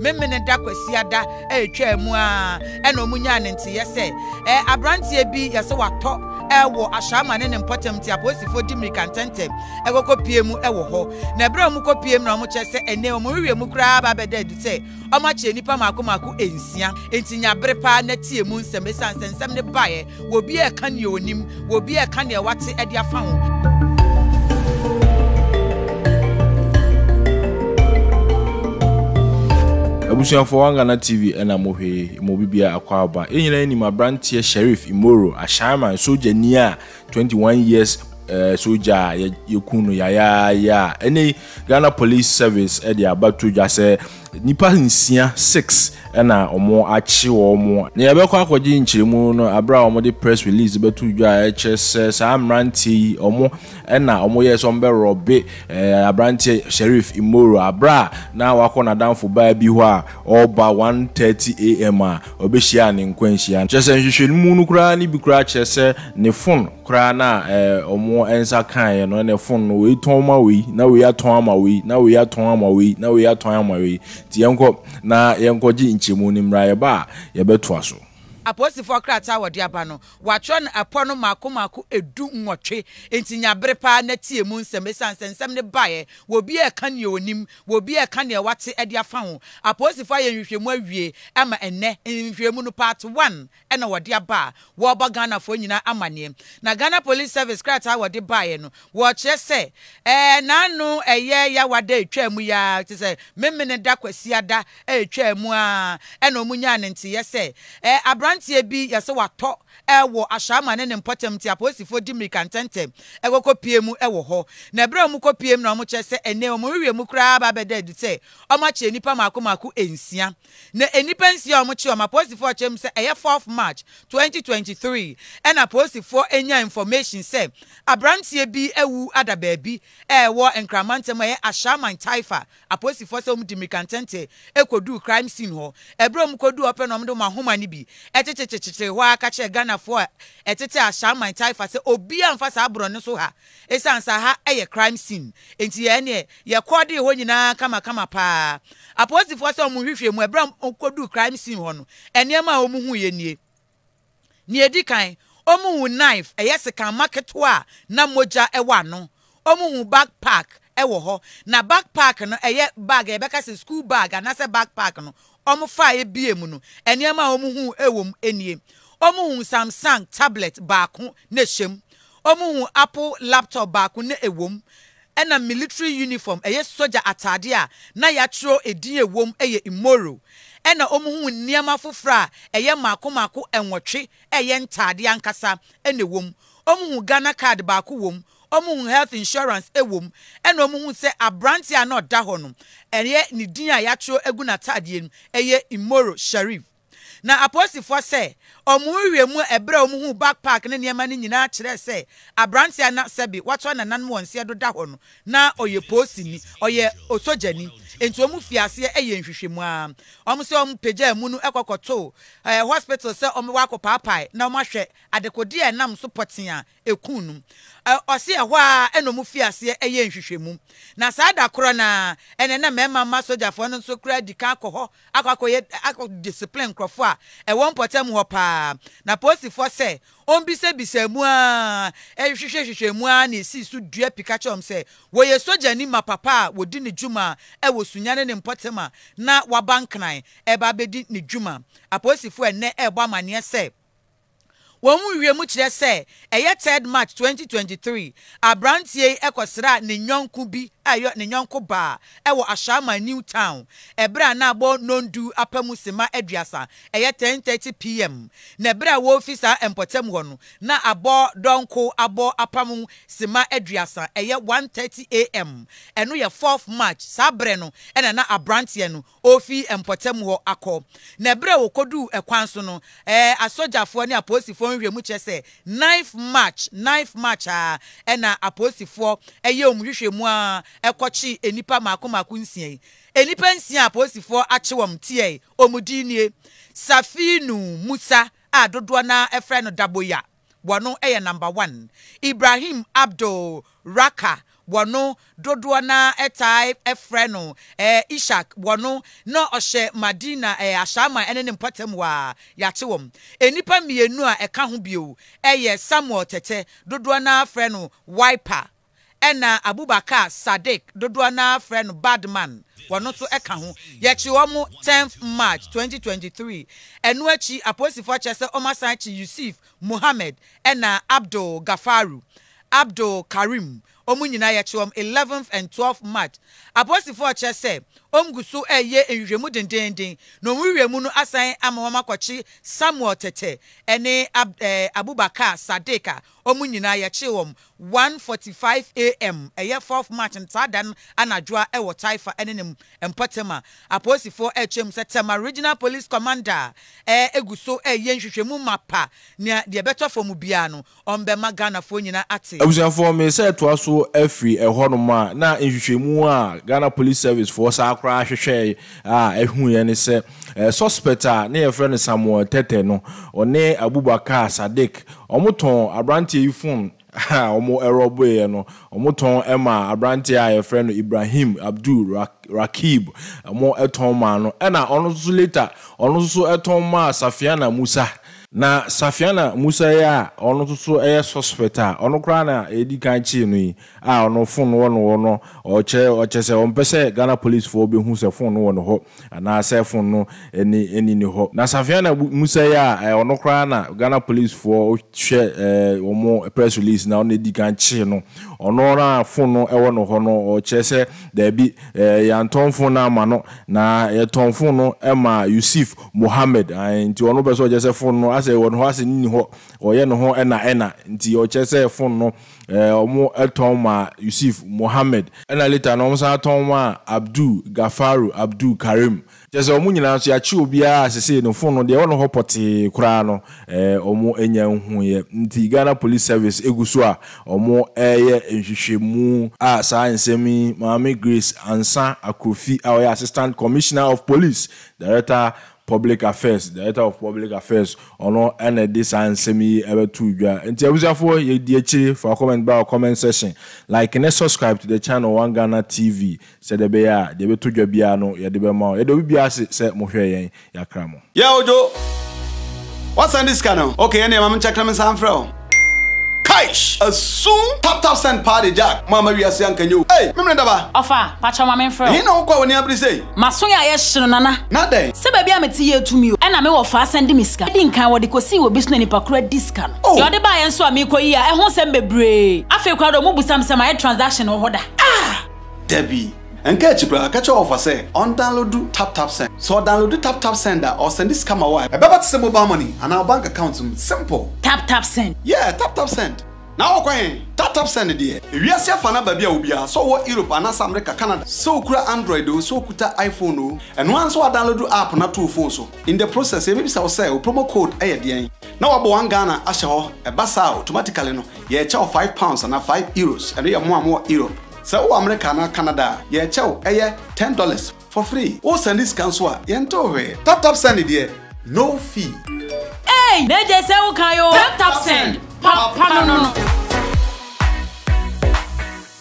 Memene da kwasiada etwa mu a eno munya ne nte yese abrantie bi yese wato wo Ashaiman ne important ti aposifo dimirika ntente ekokopie mu ewo ho na bra mu kopie mu na mu chese ene mu wiwe mu kra ba beda edute omache nipa makomako ensia entinya brepa na tie mu nsem ne bae wo bi e ka ne onim wo bi e ka ne wate ade afa ho. Abusian for One Ghana TV and Amohe Mobibia Aquaba. Any my brand here Sherrif Imoro, Ashaiman soldier near 21 years soldier Yukunu ya any Ghana Police Service at the Abatuja say Nipa Nsia 6 and or more achi or more. Neabekwa kwaji nchirimu no abra omo the press release betuja HS Sam Ranti or more and now omo yes on be robe abrantie Sherrif Imoro abra now wakona down for baby wa or by 1:30 AM obeshia ni nkwenhia chese nhwehwemu no kra ni bi kra chese ne phone kra na omo ensa kan no ne phone no we ton ma we na we aton ma we na we aton ma we na we aton ma we ti yenko na yenko ji Chimuni Mrayaba, Yabetwaso. Apostle Crata or Diabano, Watron upon Macomaco, a doom watcher, and in your brepa, Netty, Moon, Semesans, and Semne Bayer, will be a canyonim, will be a canya what's at your phone. Apostle Fire, if you were ye, Emma and Ne, and if you moon part one, and our dear bar, Wabagana for you, Amanim. Nagana Police Service Crata or Diabano, watch yes, say, Nano, a ya wade, Chemuya, to say, Memmen and Daquesiada, a Chemua, and Omunian, and yes, say, Abram. Bi yase wato ewo Ashaiman ne important ti aposifo dimirika ntente ewo kopie mu ewo ho na bra mu kopie mu na mu chese ene omo wiwe mu kra ba beda edute omache nipa makomako ensia na enipa ensia omoche o aposifo chem se eye 4th March 2023 and aposifo enya information se abrantie bi ewu adaba bi ewo enkramantem eye Ashaiman taifa aposifo se dimirika ntente ekodu crime scene ho ebra mu kodu open omdo mahoma ni bi etete wa ka che Ghana fo etete Ashaiman taifa se obi amfa sa abro ne so ha esansa ha eye crime scene enti ye ne ye kode ho nyina kama pa apostle fo so mu hwehwe mu ebram onkodu crime scene ho no ene ma omu hu ye ni edi kan omu knife eye sekan market wa na moja ewa no omu backpack ewo ho na backpack no eye bag ebeka se school bag ana se backpack no omu fa ebie mu no enema omu hu ewom enie omu hu Samsung tablet baako ne shem omu hu Apple laptop baako ne ewom ena military uniform eye soldier atade a na ya tro edin ewom eye Imoro ena omu hu niama fofra eye makomako enwotwe eye ntade ankasa ene wom omu hu Ghana card baako wom omu health insurance ewom eno omu se abrantia na oda honum eye ni din a yatro eguna tadie nu eye Imoro Sherrif na aposifo se omu wiwe mu ebra omu hu backpack ne niema ni nyina akire se abrantia na sebi wato na nan wonse doda honu na oye posini oye osojani enti omu fiase eye nhwehwemu a omu se omu peja mu nu ekokoto hospital se omu wakopapai na omu hwe adekodi e nam supportin a ekunu ose ehwa enomu fiase eye nhwehwemu na saada koro na ene na mema ma soja fo no so kra dika akoho akakoye discipline krofo a ewon potem ho pa na posifo se ombisebise mu a ehwehwehwehwe mu a na esi su dua pikachom se wo ye soja ni mapapa wodi ne juma ewo sunyane ne mpotema na wabankran eba bedi ne juma aposifo ene eba mane se Womu wiemu kire se eye 3rd March 2023 abrantie ekosra ne nyonku bi ayo ne nyonku ba ewo Ashaiman New Town ebra na agbo nondu apamu sema aduasa eye 10:30 PM na ebra wo officer empotem hono na abo donko abo apamu sema aduasa eye 1:30 AM eno ye 4th March sabre no ena na abrantie no ofi empotem ho akọ na ebra wo kodu ekwanso no asojafo ne aposifo mu chese 9th March ena aposifo eye omhwehwemu a ekochi enipa makomako nsie enipa nsie aposifo achewom tie omudini Safiana Musa adodo na efre no daboya wono eye number 1 Ibrahim Abdo Raka wano dodoa na type efreno Ishak wano na oshe Madina Ashaiman ene nimpate mwa yachewom enipa mienua eka humbio ye Samuel Tete dodoa na freno wiper ena Abubakar Sadik dodoa na freno Badman wano so eka hu yachewomu 10th March 2023 enuachi aposifo chese omasanchi Yusuf Muhammad ena Abdul Gafaru Abdul Karim omunyina yachewom 11th and 12th March aposifo chese omgusu eye enwiremu dendenden no nwiremu no asan amamakwachi Samuel Tete ene Abubakar Sadeka omunyina yachewom 1:45 AM eye 4th March ntadan anadwa ewo taifa enenem empotema aposifo echem setema regional police commander egusu eye nhwehwemu mapa ne de betofo mu bia no ombema Ghana fo nyina ate abusafo me setwa so afri ehonoma na nhwehwemu a Ghana Police Service for crash hwehwe ehun ye ne se suspect na your friend Samuel Teteno or ne Abubakar Sadik omoton abrante yi phone omo erobo ye no omoton ema abrante your friend Ibrahim Abdo Raka omo eton ma no e na ono so later ono so eton ma Safiana Musa na Safiana Musa ya ono so eye suspect ono kra na edi kan chi no yi ono phone no oche se ompese Ghana Police for be hu se phone no no ho na se phone no eni ni ho na Safiana Musa ya ono kra na Ghana Police for hwe omo press release na ono edi kan chi no ono ra phone no ewo no ho no oche se da bi ya nton phone na ma no na ye ton phone no ema Yusuf Muhammad nti ono be so je se phone no ase won ho ase ni ho oye no ho ena nti oche se phone no omo eton ma Yusuf Muhammad ena later no msa eton ma Abdul Gafaru Abdul Karim jese omo nyina so ya chi obi a sese no phone no de won ho pote kura no omo enya hu ye nti Ghana Police Service eguso a omo eye enhwehwemu a science mi Maami Grace Ansah Akufi our assistant commissioner of police director public affairs director of public affairs ono and this and semi ever to dwa ntia wuzafo ye die chiri for comment ba comment section like and subscribe to the channel One Ghana TV se de be ya de be to dwa bia no ye de be ma ye de bi ase se mo hwe yen ya kra mo ya ojo what's on this channel okay any mama chakram san fro Kaish! A soon TapTapSend party jack. Mama we are saying can you? Hey, remember that? Offer, patcha mama friend. You know what we need to say? Masunya yeshino nana. Nada. Se baby a meti ye to me. Ena me offer send miska. Edi nkan wo de kosi wo bisu ni pakura discount. Oh. Yo de ba yen so a me koyi a ehun sem bebre. Afi kwa do mo busam sem a transaction wo hoda. Ah! Debbie. And catch bra catch offer say on download TapTapSend. So download TapTapSend or send this camera wire. A baba to send mobile money and our bank account simple. TapTapSend. Yeah, TapTapSend. Now okay. TapTapSend dear. We are seeing fana baby ubia. So what Europe and South America, Canada. So kura Android o, so kuta iPhone o. And once we download app na two phones so. In the process, maybe say we promo code ayedian. Now abo One Ghana asho e basa automatically no. Yeah, charge £5 and €5. And we are more Europe. So America and Canada, yeah, chow, yeah, $10 for free. Oh, send this cancel, yeah, TapTapSend it here, no fee. Hey, they just say, okay, TapTapSend.